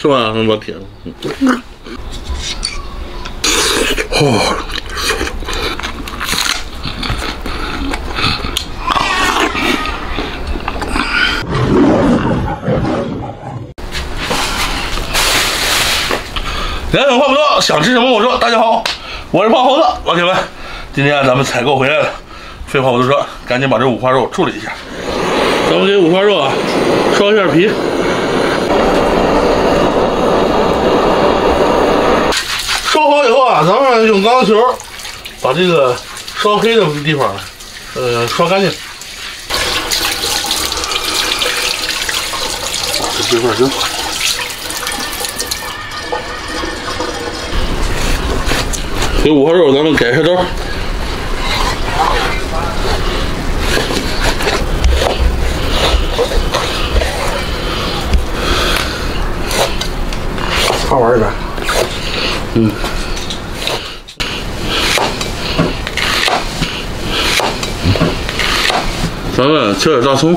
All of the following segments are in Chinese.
是吧？我天！哦。 两眼话不多，想吃什么我说。大家好，我是胖猴子，老铁们，今天咱们采购回来了。废话不多说，赶紧把这五花肉处理一下。咱们给五花肉啊烧一下皮。烧好以后啊，咱们用钢球把这个烧黑的地方，烧干净。这块真好。 给五花肉，咱们改一下招。好玩一点。嗯。咱们切点大葱。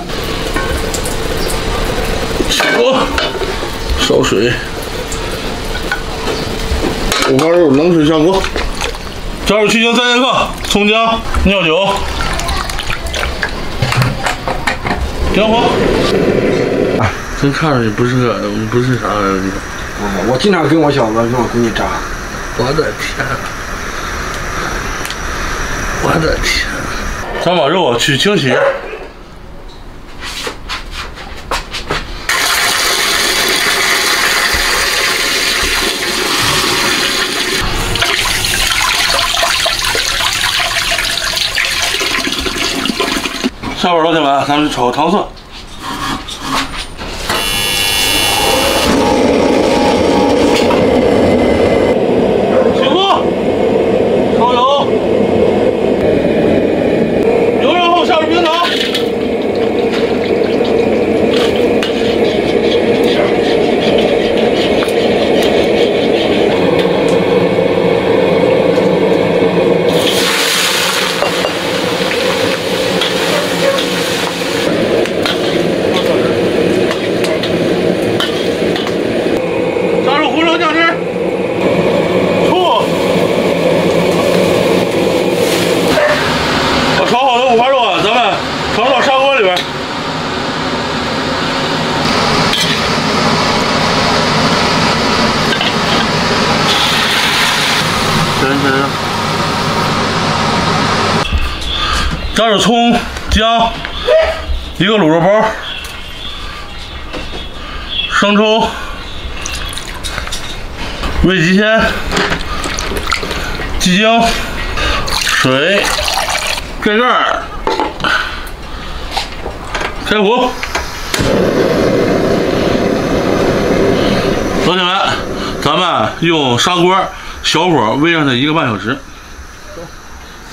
起锅，烧水。五花肉冷水下锅。 加入去腥3千克，葱姜、料酒、姜黄。啊，真看着你不是啥玩意儿。我经常跟我小子跟我闺女扎。我的天！我的天！咱把肉去清洗。 下边老铁们，咱们炒糖蒜。起锅，烧油，油热后下入冰糖。加入葱、姜，一个卤肉包，生抽，味极鲜，鸡精，水，盖盖儿，开火。老铁们，咱们用砂锅小火煨上它1个半小时。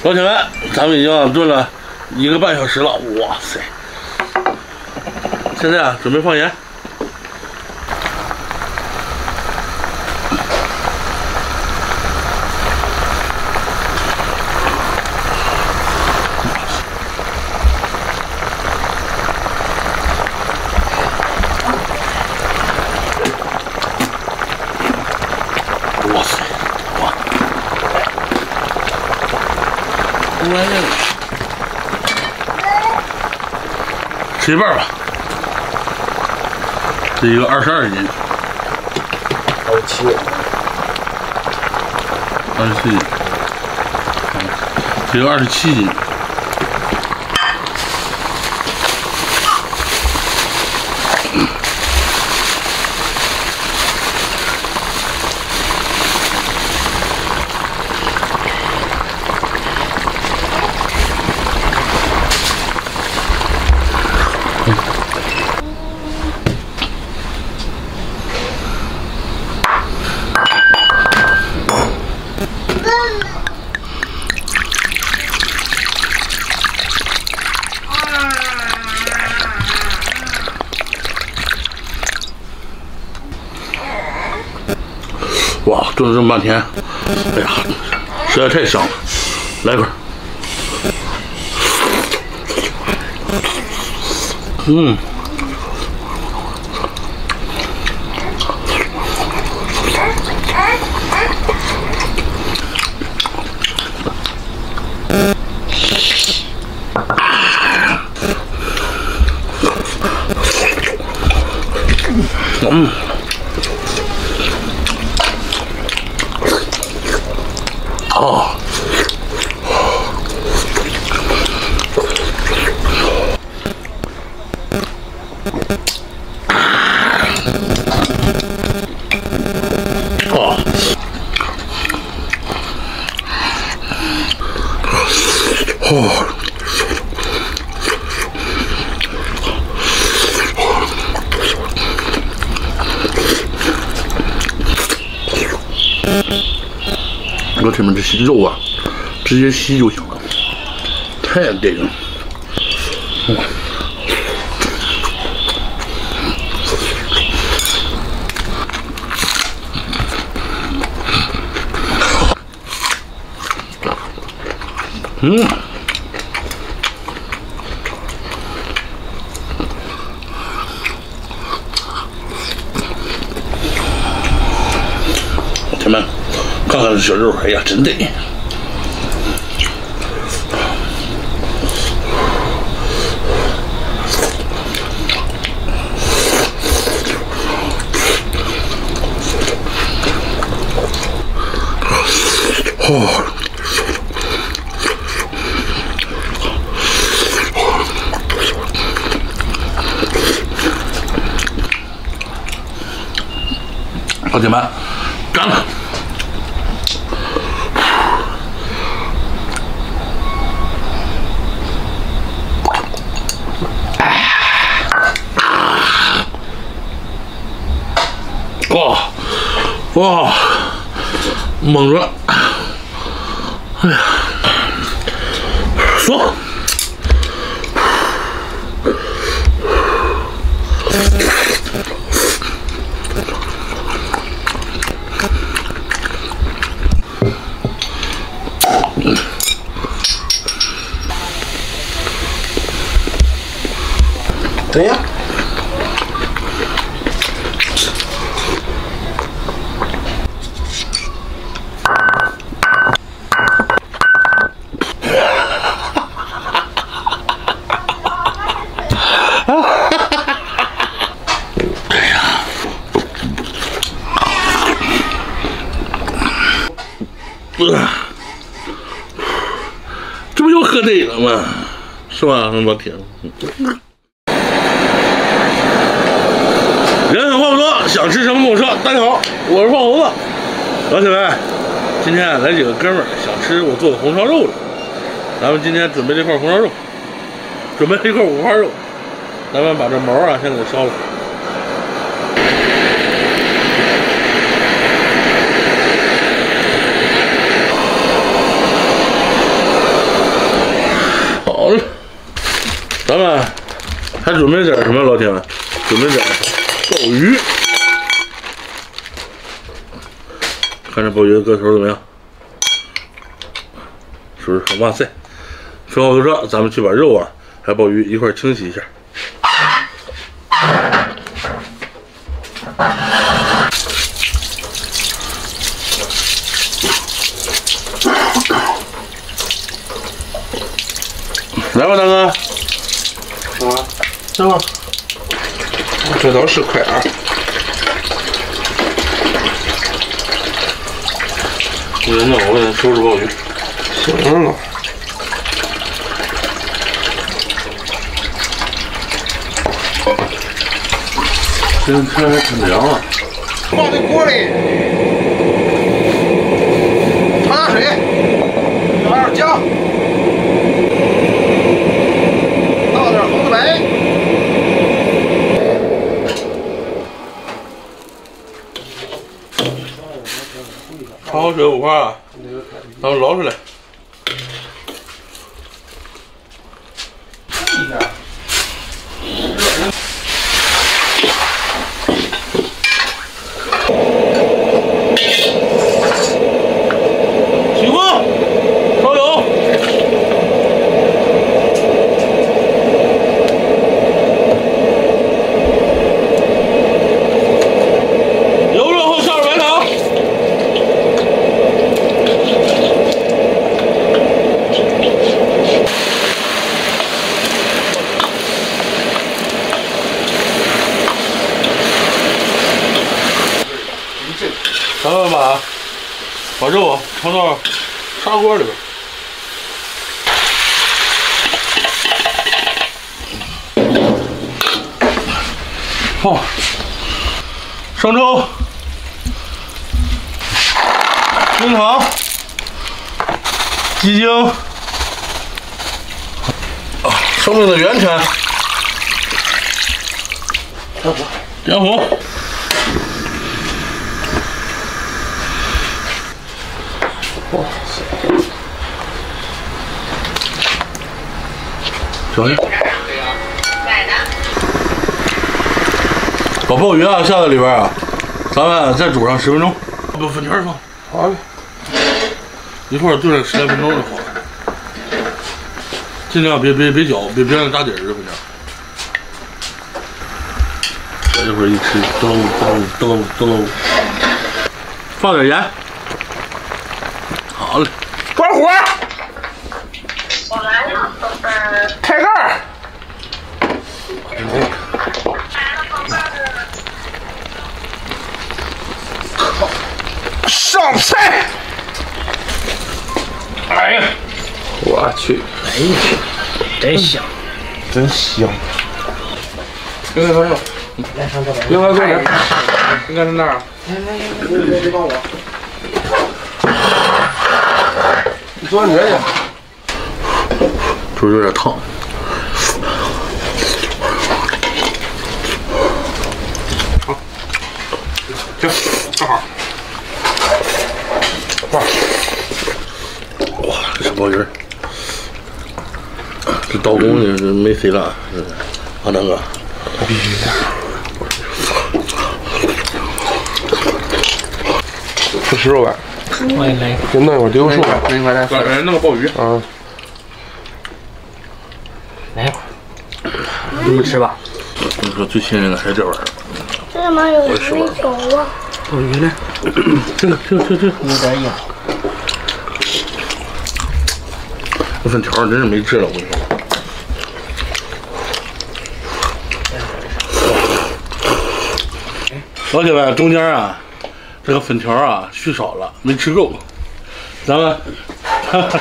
老铁们，咱们已经炖了1个半小时了，哇塞！现在啊，准备放盐。哇塞！ 吃一半吧，这一个22斤，27，24斤，这个27斤。哇，炖了这么半天，哎呀，实在太香了！来一块。嗯。哦。哦。 我前面这些肉啊，直接吸就行了，太对了。前面。 看看这小肉，哎呀，真得！哦。 好，姐妹，干了！ 哇，猛了！哎呀，爽！怎样？ 这不又喝醉了吗？是吧，老铁？人狠话不多，想吃什么跟我说。大家好，我是胖猴子。老铁们，今天来几个哥们儿想吃我做的红烧肉了。咱们今天准备这块红烧肉，准备这块五花肉，咱们把这毛啊先给烧了。 咱们还准备点什么，老铁们？准备点鲍鱼，看这鲍鱼的个头怎么样？是不是很哇塞？废话不多说，咱们去把肉啊，还有鲍鱼一块清洗一下。来吧，大哥。 行吧，这倒是快啊！不行，那我给你收拾鲍鱼。行了。这天还挺凉啊。放在锅里，焯点水，放点姜。 焯好水五花啊，然后捞出来。起锅，烧油。油热后下入白糖。来，把肉盛到砂锅里边。 哦，生抽、冰糖、鸡精，生命的源泉，点火，哇塞，小心。 把鲍鱼啊下到里边啊，咱们再煮上10分钟。把粉条放，好嘞，一块炖上10来分钟就好了。尽量别搅，别让它扎底儿，这粉条。这会儿一吃，噔噔噔噔，放点盐。好嘞，关火。我来了，开盖。 上菜！哎呀，我去！哎呀，真香，真香！应该放这，应该搁这，应该是那儿。来，别帮我，你坐你这去。是不是有点烫？ 行，正好。哇，哇，这小鲍鱼，这刀工也是没谁了，阿南哥。必须的。吃食肉感。我也来。就弄一会儿丢手感。那一块来。来弄个鲍鱼。啊。来一会儿。你们吃吧。我说最亲人的还是这玩意儿。 这怎么有没熟啊？鲍鱼呢？这有点硬。这粉条真是没治了，我跟你说。老铁们，中间啊，这个粉条啊去少了，没吃够，咱们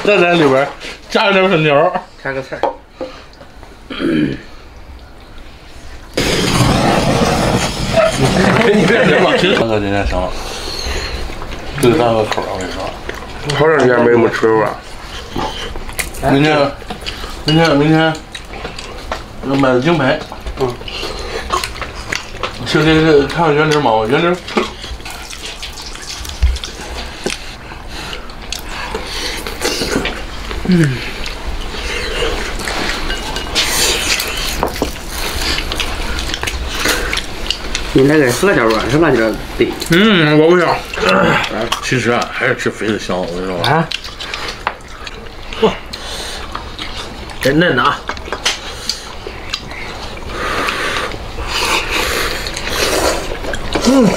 再在里边加上点粉条，加个菜。你别别吧，三哥今天行了，这三个口儿，我跟你说，好长时间没怎么吃肉了。明天要买的京培，嗯，吃这看原汁嘛，我原汁。嗯。 你再给喝点软是辣椒对。嗯，我不想。其实啊，还是吃肥的香，我跟你说。啊。哇，真嫩啊！嗯。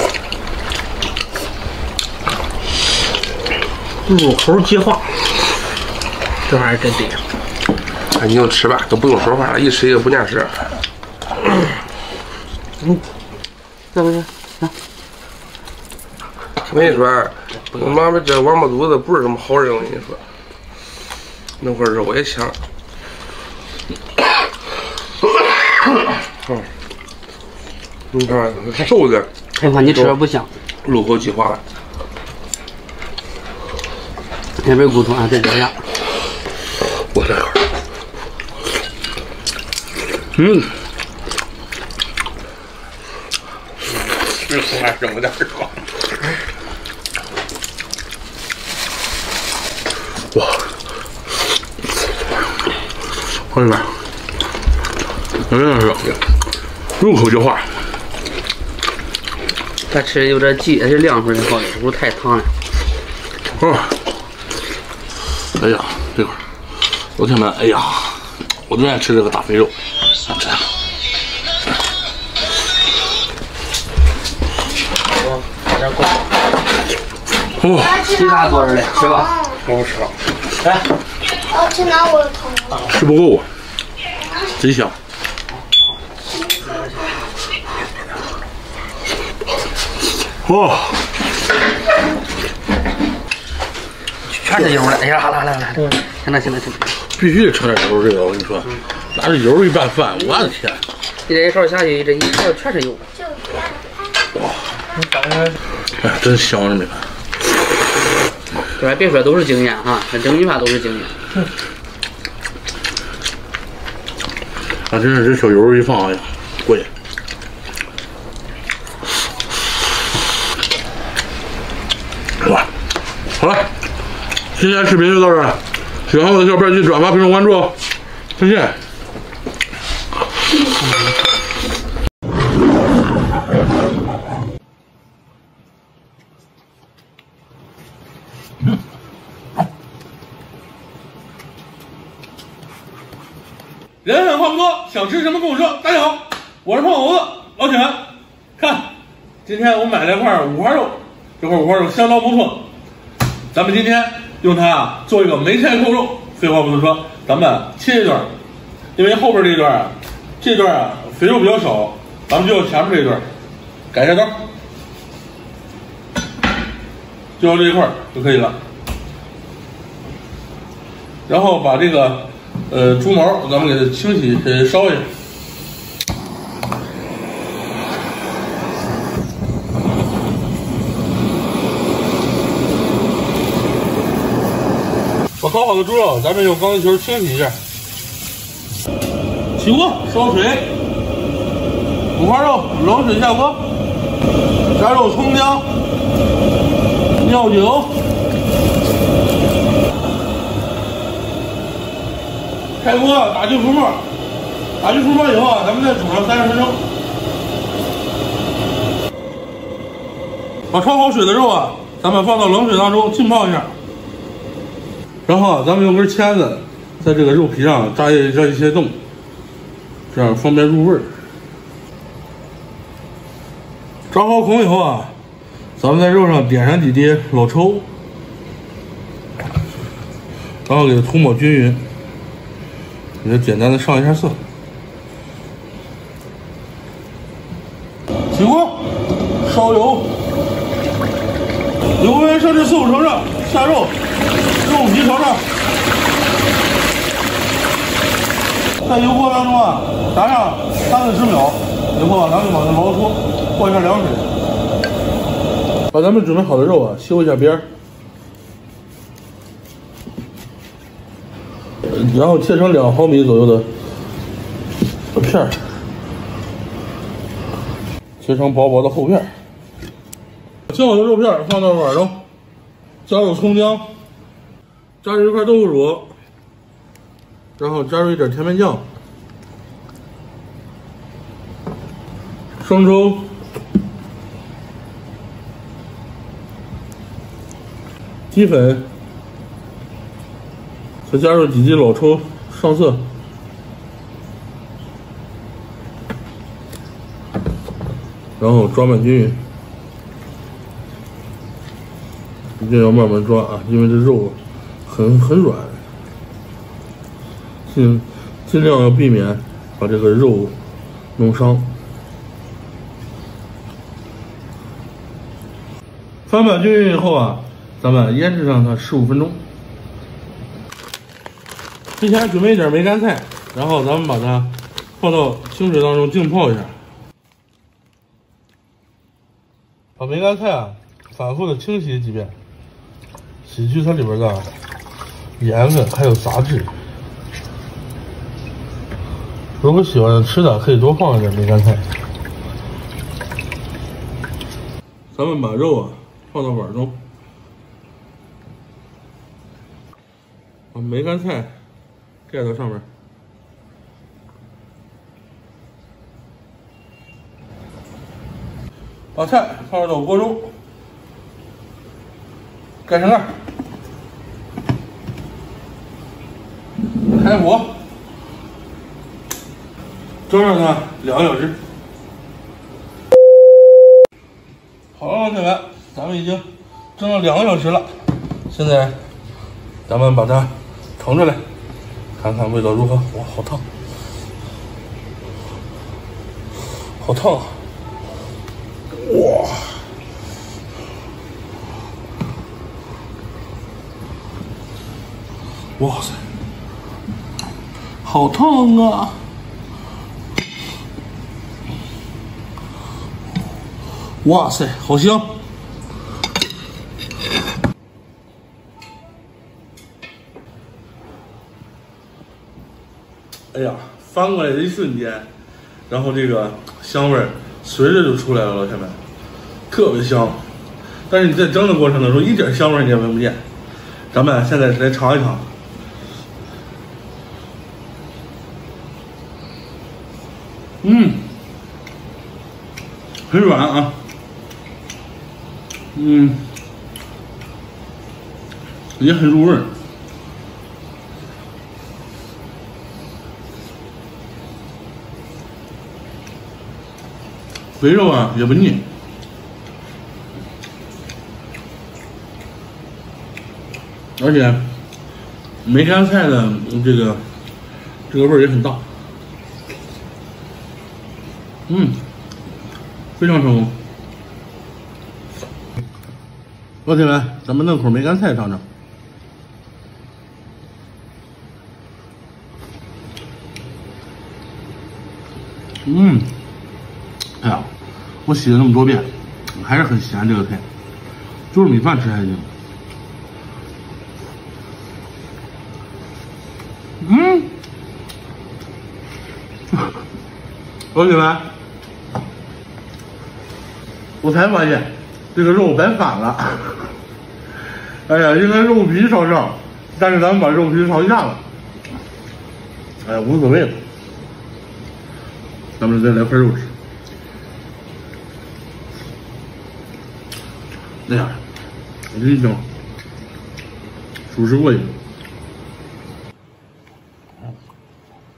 入口即化，这玩意儿真对。哎，你就吃吧，都不用说话了，一吃一个不念食。嗯。 这不是，我跟你说，我妈妈这王八犊子不是什么好人。我跟你说，那会儿肉也香。嗯，你看瘦的，这款你吃着不香，入口即化了。那边骨头啊，再加点。我这口。嗯。 还整不点爽！哇，朋友们，真的是入口即化。它吃有点记，而且凉水好点，不太烫了。嗯。哎呀，这会儿，老铁们，哎呀，我最爱吃这个大肥肉，想吃。 哦，其他多着嘞，吃吧，我不吃了。来，我去拿我的桶。吃不够啊，真香。哇、哦，全是油了。哎呀，来，行了，必须得炒点油。这个我跟你说，拿着油一拌饭，我的天！一这一勺下去，这一勺全是油。哇，你等着。哎，真香这米饭。对吧？别说都是经验哈，这整米饭都是经验。啊，真是这小油一放，哎呀，过瘾。 好了，今天视频就到这儿。喜欢我的小伙伴记得转发、评论、关注哦，再见。人狠话不多，想吃什么跟我说。大家好，我是胖猴子老铁们。看，今天我买了块五花肉，这块五花肉相当不错。 咱们今天用它做一个梅菜扣肉。废话不多说，咱们切一段，因为后边这段肥肉比较少，咱们就要前面这一段，改一下刀，就要这一块就可以了。然后把这个猪毛咱们给它清洗烧一下。 烤好的猪肉，咱们用钢球清洗一下。起锅烧水，五花肉冷水下锅，加入葱姜、料酒，开锅打去浮沫，打去浮沫以后啊，咱们再煮上30分钟。把焯好水的肉啊，咱们放到冷水当中浸泡一下。 然后咱们用根签子，在这个肉皮上扎一些洞，这样方便入味儿。扎好孔以后啊，咱们在肉上点上几滴老抽，然后给它涂抹均匀，给它简单的上一下色。起锅，烧油，油温升至4-5成热，下肉。 肉皮朝上，在油锅当中啊，炸上30-40秒，以后啊，咱们把它捞出，过一下凉水，把咱们准备好的肉啊修一下边儿，然后切成2毫米左右的片儿，切成薄薄的厚片儿。切好的肉片放到碗中，加入葱姜。 加入一块豆腐乳，然后加入一点甜面酱、生抽、鸡粉，再加入几滴老抽上色。然后抓拌均匀，一定要慢慢抓啊，因为这肉。 很软，尽量要避免把这个肉弄伤。翻拌均匀以后啊，咱们腌制上它15分钟。之前准备一点梅干菜，然后咱们把它放到清水当中浸泡一下，把梅干菜啊反复的清洗几遍，洗去它里边的。 盐分还有杂质。如果喜欢吃的，可以多放一点梅干菜。咱们把肉啊放到碗中，把梅干菜盖到上面，把菜放到锅中，盖上盖。 开火，蒸上它2个小时。好了，老铁们，咱们已经蒸了2个小时了。现在咱们把它盛出来，看看味道如何。哇，好烫，好烫啊！哇，哇塞，好痛啊！哇塞，好香！ 哎呀，翻过来的一瞬间，然后这个香味随着就出来了，下面特别香。但是你在蒸的过程当中，一点香味你也闻不见。咱们现在来尝一尝。很软啊。也很入味。 肥肉啊，也不腻。而且梅干菜的这个味儿也很大，非常成功。老铁们，咱们弄口梅干菜尝尝。哎呀。 我洗了那么多遍，还是很咸这个菜，就是米饭吃还行。老铁们，我才发现这个肉摆反了。哎呀，应该肉皮朝上，但是咱们把肉皮朝下了。哎呀，无所谓了，咱们再来块肉吃。 哎呀，我跟你讲，属实过瘾，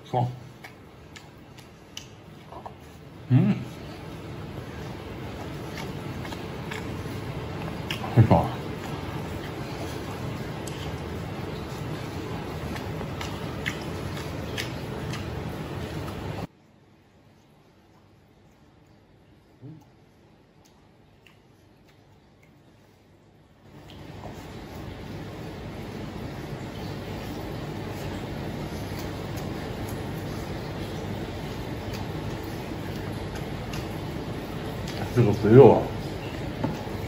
爽，太爽了，这个肥肉啊，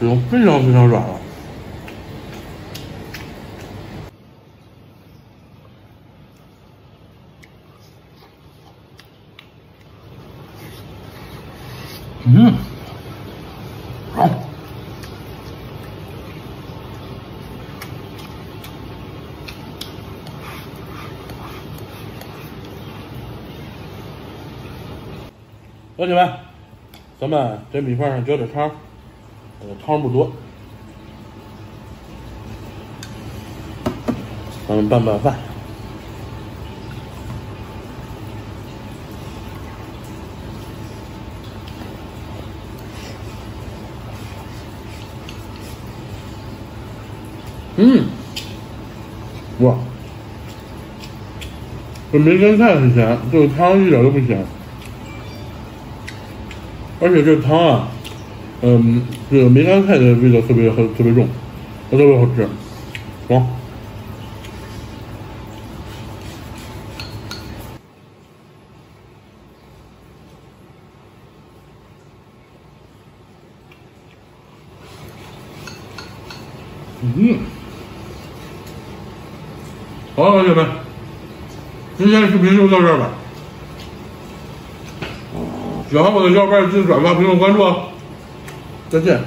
这种非常非常软了。老铁们。 咱们在米饭上浇点汤，汤不多，咱们拌饭。哇，这梅干菜很咸，这个汤一点都不咸。 而且这汤啊，这个梅干菜的味道特别重，特别好吃，爽。好了，老铁们，今天的视频就到这儿吧。 喜欢我的小伙伴，记得转发、评论、关注哦！再见。